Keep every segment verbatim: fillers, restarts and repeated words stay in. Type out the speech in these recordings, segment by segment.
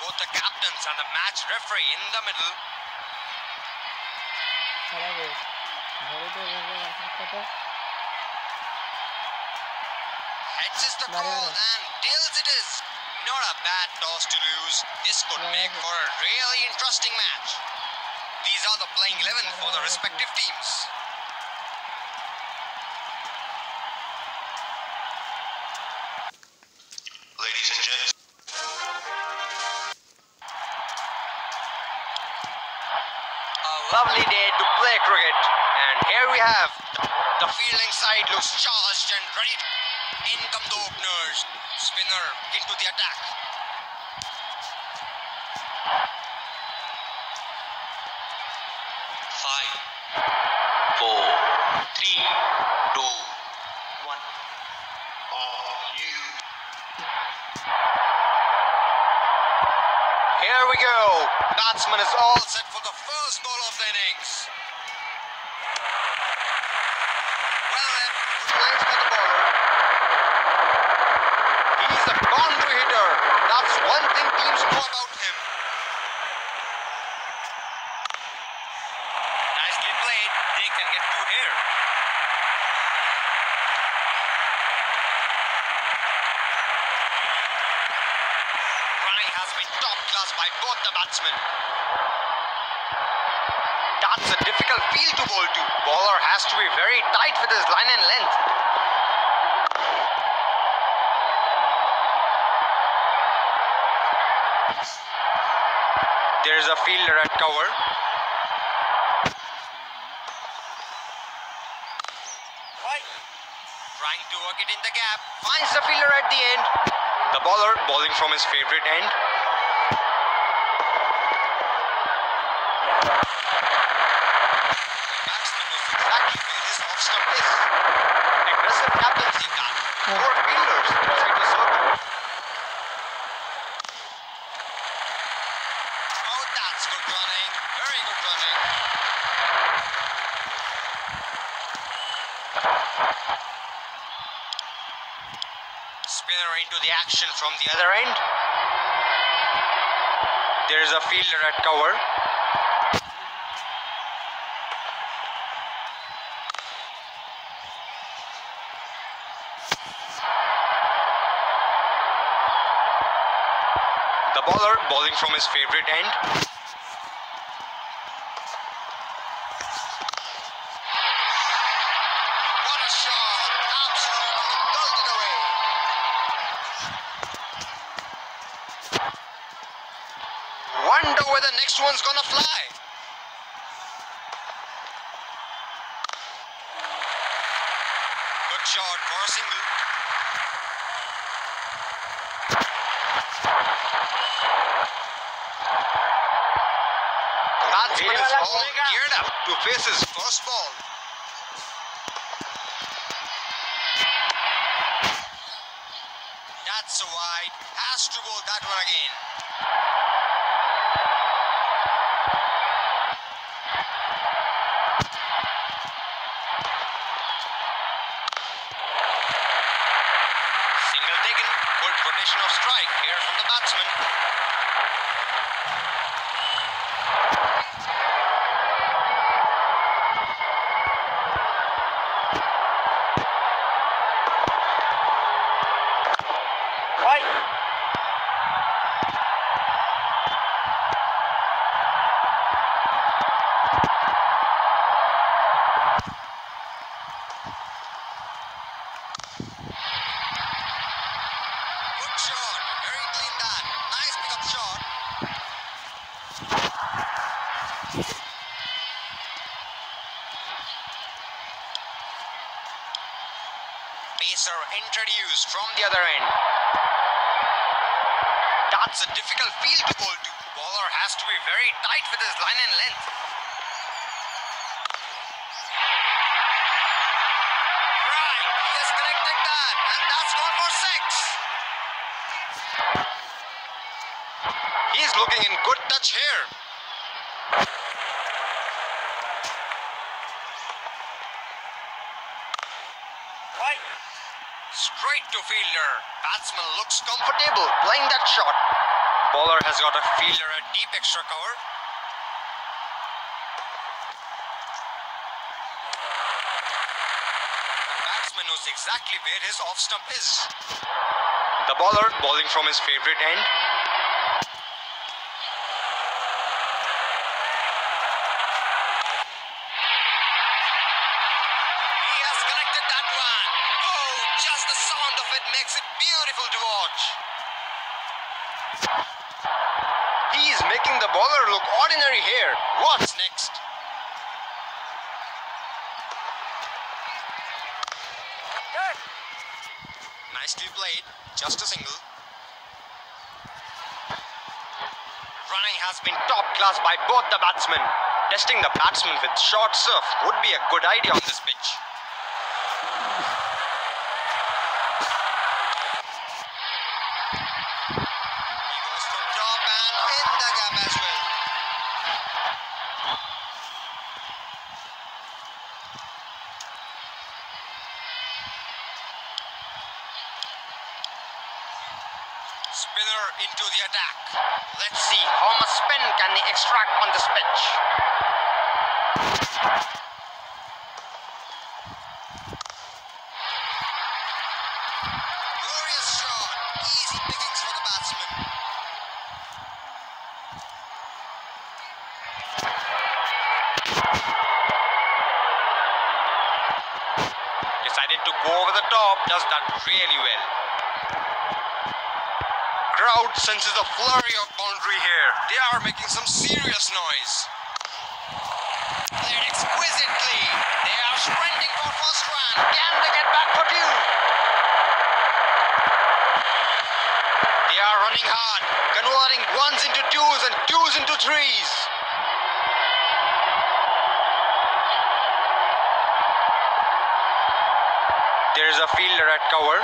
both the captains and the match referee in the middle. Heads is the call and tails it is. Not a bad toss to lose. This could make for a really interesting match. These are the playing eleven for the respective teams. Ladies and gents. A lovely day to play cricket. And here we have the fielding side looks charged and ready. In come the openers. Spinner into the attack. Five, four, three, two, one. All you. Here we go. Batsman is all set for the first ball of the innings. Well left, right for the bowler. He's a boundary hitter. That's one thing teams know about him. Nicely played. They can get two here. Running has been top class by both the batsmen. That's a difficult field to bowl to. Bowler has to be very tight with his line and length. There is a fielder at cover. Right. Trying to work it in the gap. Finds the fielder at the end. The bowler bowling from his favorite end. The batsman knows exactly where his off stump is. Aggressive captaincy that. Four fielders inside the circle. Spinner into the action from the other end. There is a fielder at cover. The bowler bowling from his favorite end. What a shot! Absolutely belted away. Wonder where the next one's gonna fly. Good shot for a single. Batsman is all geared up to face his first ball. That's wide. Has to bowl that one again. Single taken. Good rotation of strike here from the batsman. Pacer introduced from the other end. That's a difficult field to bowl to. Bowler has to be very tight with his line and length. Right, he has connected that, and that's gone for six. He's looking in good touch here. Straight to fielder. Batsman looks comfortable playing that shot. Bowler has got a fielder at deep extra cover. Batsman knows exactly where his off stump is. The bowler bowling from his favourite end. He's making the bowler look ordinary here. What's next? Good. Nicely played. Just a single. Running has been top class by both the batsmen. Testing the batsman with short surf would be a good idea on this pitch. Spinner into the attack. Let's see how much spin can they extract on this pitch. Glorious shot. Easy pickings for the batsman. Decided to go over the top. Does that really well. Crowd senses a flurry of boundary here. They are making some serious noise. Played exquisitely. They are sprinting for first run. Can they get back for two? They are running hard, converting ones into twos and twos into threes. There is a fielder at cover.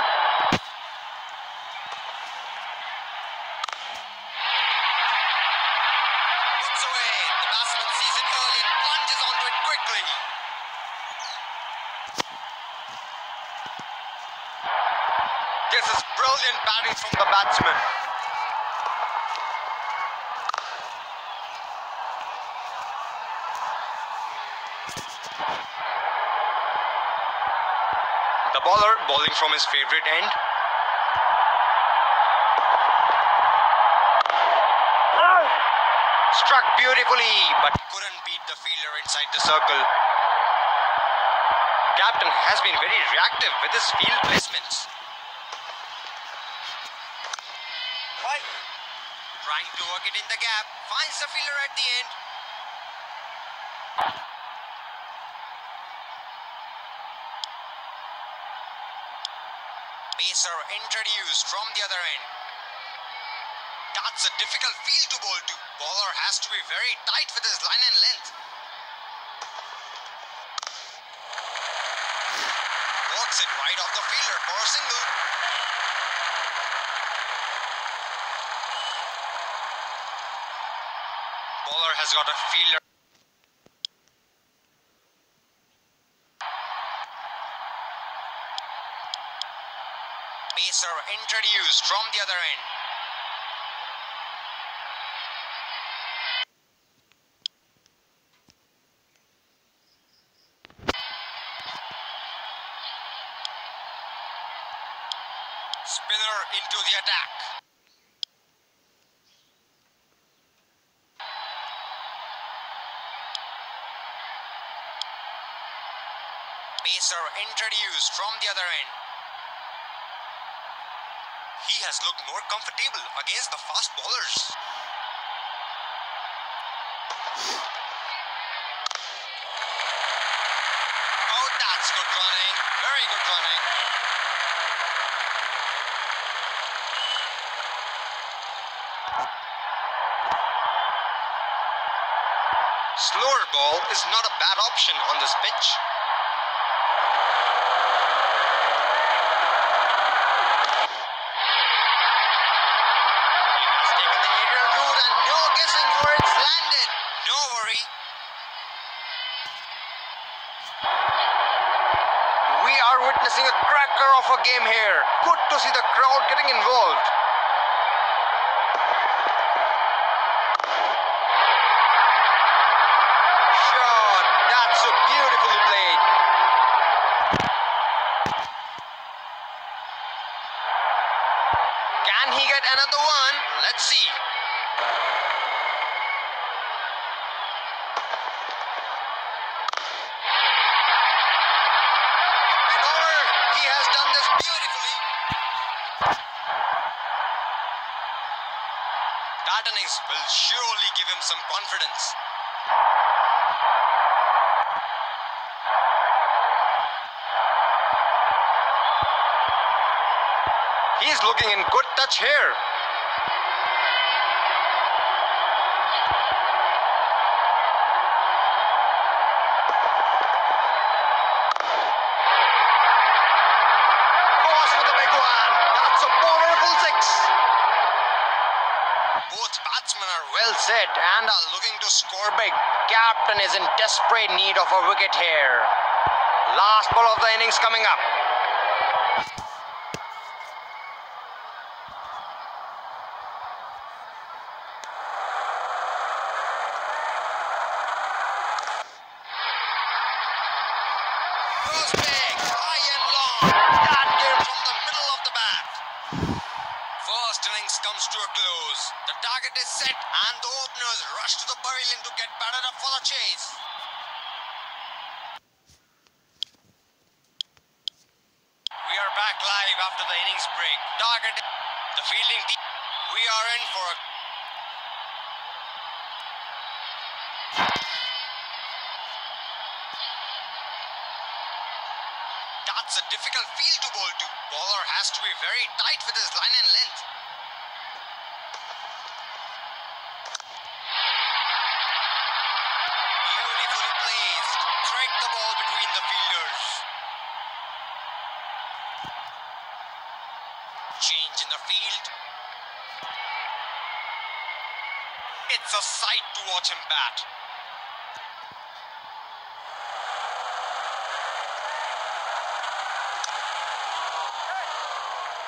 This is brilliant batting from the batsman. The bowler bowling from his favourite end. Struck beautifully, but couldn't beat the fielder inside the circle. Captain has been very reactive with his field placements. Trying to work it in the gap, finds the fielder at the end. Pacer introduced from the other end. That's a difficult field to bowl to. Bowler has to be very tight with his line and length. Works it wide off the fielder for a single. Bowler has got a fielder. Pacer introduced from the other end. Spinner into the attack. Pacer introduced from the other end. He has looked more comfortable against the fast bowlers. Oh, that's good running. Very good running. Slower ball is not a bad option on this pitch. Witnessing a cracker of a game here. Good to see the crowd getting involved. innings will surely give him some confidence. He's looking in good touch here. Set and are looking to score big. Captain is in desperate need of a wicket here. Last ball of the innings coming up. First big, high and long. That came from the middle of the bat. First innings comes to a close. The target is set and the openers rush to the pavilion to get batted up for the chase. We are back live after the innings break. Target, the fielding team. We are in for a... That's a difficult field to bowl to. Bowler has to be very tight with his line and length. Change in the field. It's a sight to watch him bat.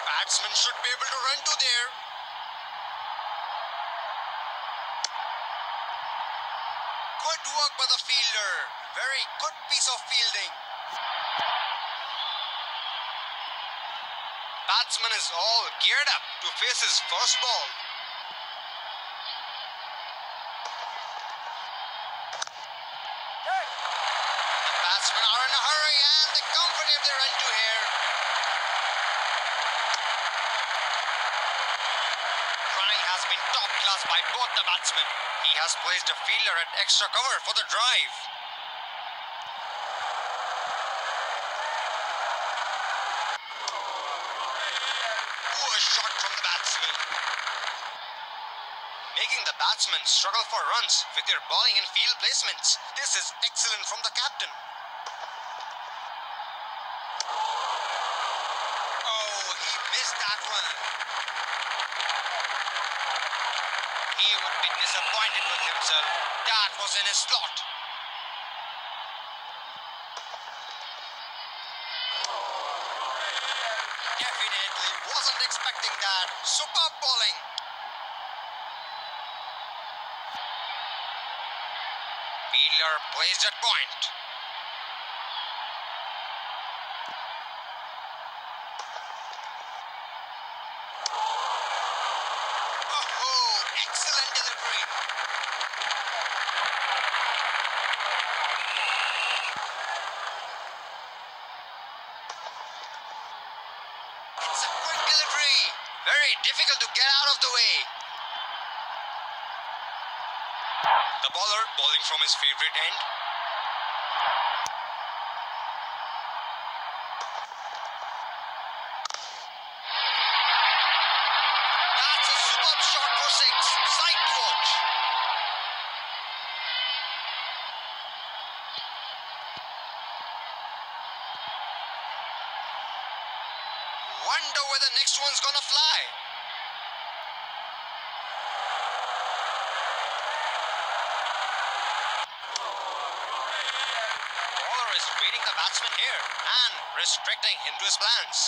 Batsmen should be able to run to there. Good work by the fielder. Very good piece of fielding. Batsman is all geared up to face his first ball. The batsmen are in a hurry and they come for if they run to here. Running has been top class by both the batsmen. He has placed a fielder at extra cover for the drive. Making the batsmen struggle for runs with their bowling and field placements. This is excellent from the captain. Oh, he missed that one. He would be disappointed with himself. That was in his slot. Definitely wasn't expecting that. Superb bowling. Fielder placed at point. Oh, excellent delivery. It's a quick delivery. Very difficult to get out of the way. The bowler bowling from his favourite end. That's a superb shot for six. Sight to watch. Wonder where the next one's gonna fly. The batsman here and restricting him to his plans.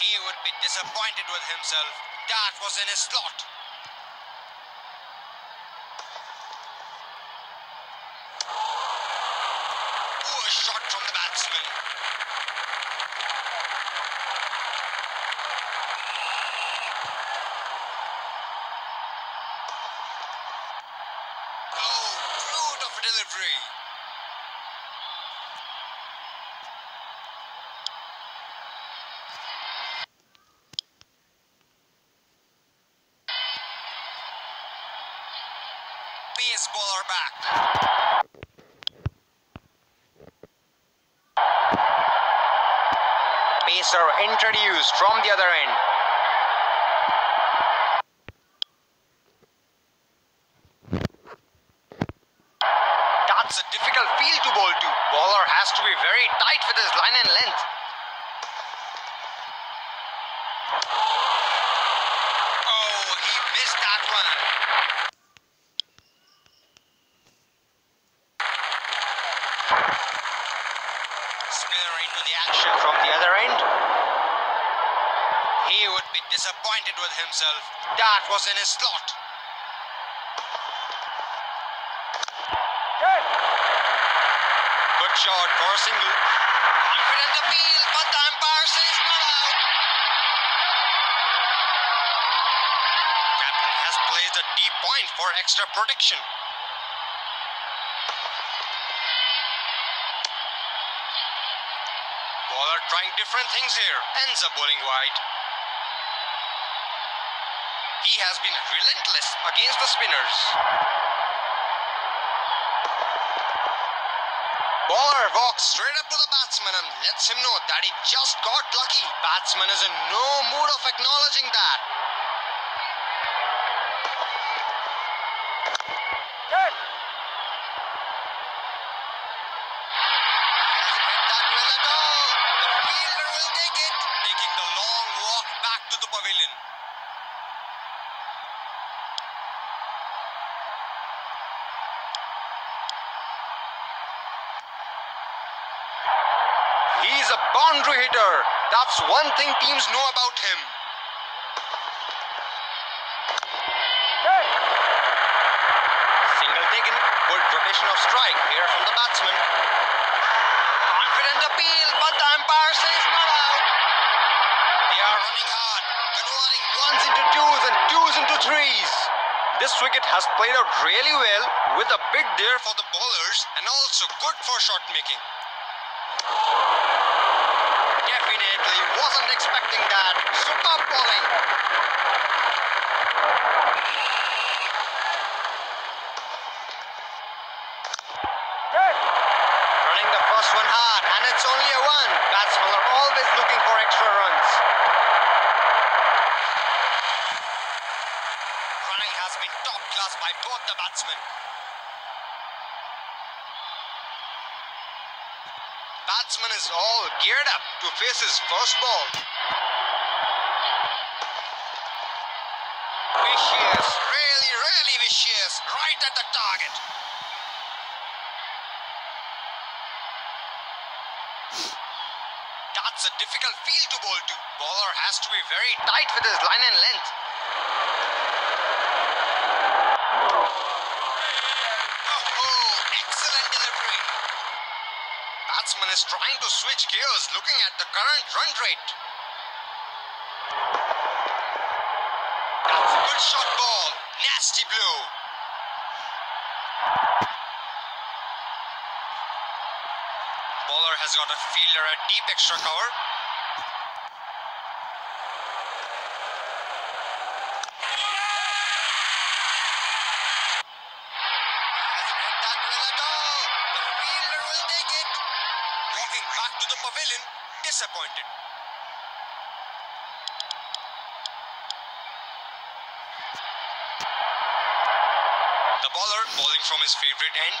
He would be disappointed with himself. That was in his slot. Poor shot from the batsman. Oh, rude of a delivery. Spencer introduced from the other end. That's a difficult field to bowl to. Bowler has to be very tight with his line and length. Oh, he missed that one. Spinner into the action from the other end. He would be disappointed with himself. That was in his slot. Good shot for a single. Confident the field, but the umpire says not out. Captain has placed a deep point for extra protection. Bowler trying different things here, ends up bowling wide. He has been relentless against the spinners. Bowler walks straight up to the batsman and lets him know that he just got lucky. Batsman is in no mood of acknowledging that. Good. He hasn't hit that well at all. The fielder will take it, taking the long walk back to the pavilion. He's a boundary hitter. That's one thing teams know about him. Good. Single taken. Good rotation of strike here from the batsman. Confident appeal, but the umpire says not out. They are running hard, converting ones into twos and twos into threes. This wicket has played out really well, with a big there for the bowlers and also good for shot making. Definitely wasn't expecting that. Superb bowling. Good. Running the first one hard, and it's only a one. Batsmen are always looking for extra runs. Running has been top class by both the batsmen. Batsman is all geared up to face his first ball. Vicious, really, really vicious, right at the target. That's a difficult field to bowl to. Bowler has to be very tight with his line and length. Batsman is trying to switch gears, looking at the current run rate. That's a good shot ball. Nasty blue. Bowler has got a fielder at deep extra cover. To the pavilion, disappointed. The bowler bowling from his favorite end.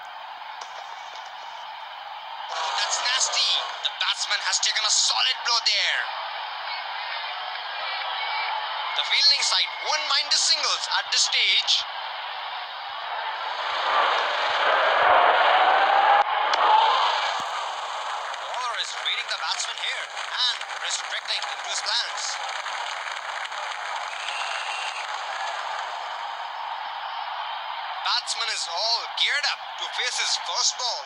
Oh, that's nasty. The batsman has taken a solid blow there. The fielding side won't mind the singles at this stage. Batsman here and restricting into his plans. Batsman is all geared up to face his first ball.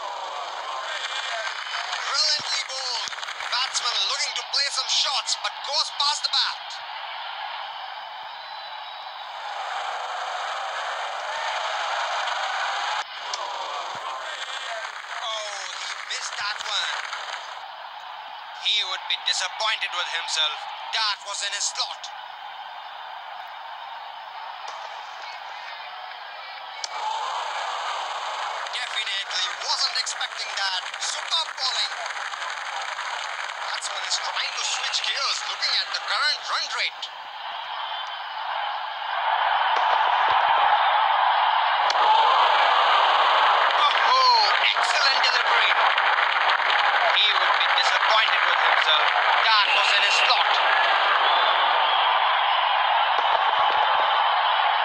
Brilliantly bowled. Batsman looking to play some shots but goes past the bat. That one. He would be disappointed with himself. That was in his slot. wasn't expecting that. Superb bowling. Batsman is trying to switch gears, looking at the current run rate. Oh, excellent delivery. He would be disappointed with himself. That was in his slot.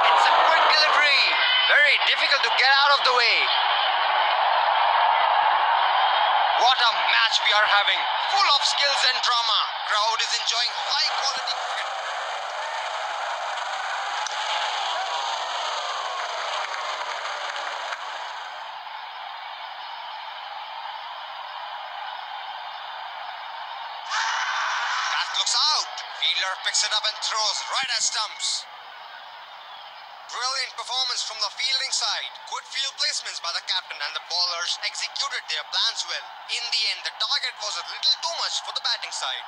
It's a quick delivery. Very difficult to get out of the way. What a match we are having, full of skills and drama. Crowd is enjoying high quality cricket. That looks out. Fielder picks it up and throws right at stumps. Brilliant performance from the fielding side. Good field placements by the captain, and the bowlers executed their plans well. In the end, the target was a little too much for the batting side.